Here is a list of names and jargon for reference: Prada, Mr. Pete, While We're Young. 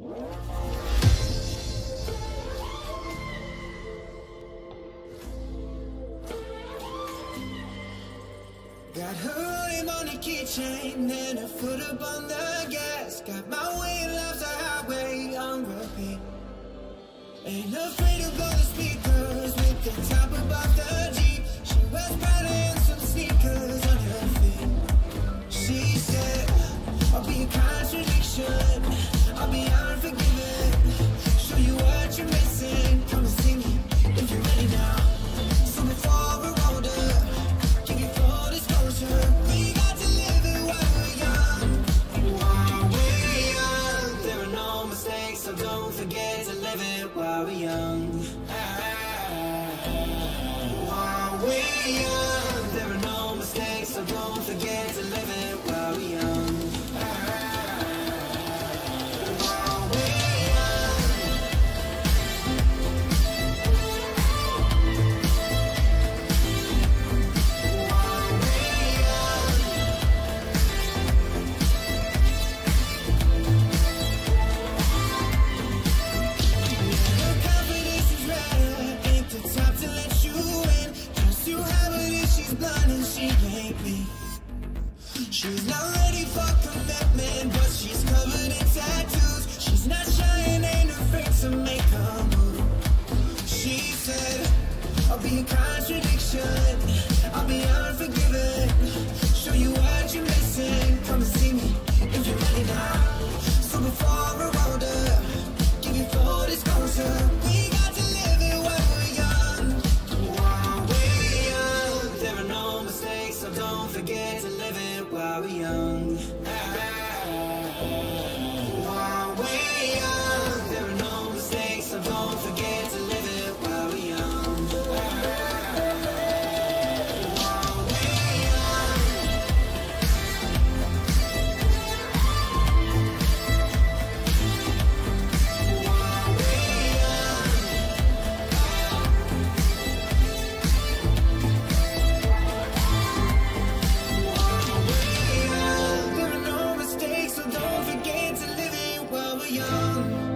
Got her on the keychain and a foot up on the gas. Got my way and life's a highway on repeat. Ain't afraid to blow the speakers with the top above the Jeep. She was Prada and some sneakers on her feet. She said, I'll be a contradiction, I'll be unforgiving. Show you what you're missing, come and see me if you're ready now. So before we're older, give you full disclosure. We got to live it while we're young. While we're young, there are no mistakes, so don't forget to live it while we're young. While we're young, there are no mistakes, so don't forget to live it while we're young. She's not ready for commitment, but she's covered in tattoos. She's not shy and ain't afraid to make a move. She said, I'll be a contradiction, I'll be unforgiving. Show you what you're missing, come and see me if you're ready now. So before we're older, give you full disclosure. We got to live it while we're young. While we're young, there are no mistakes, so don't forget to live it while we're young. While we're young, there are no mistakes, so don't forget to live it while we're young. While we're young. While we're young. Young.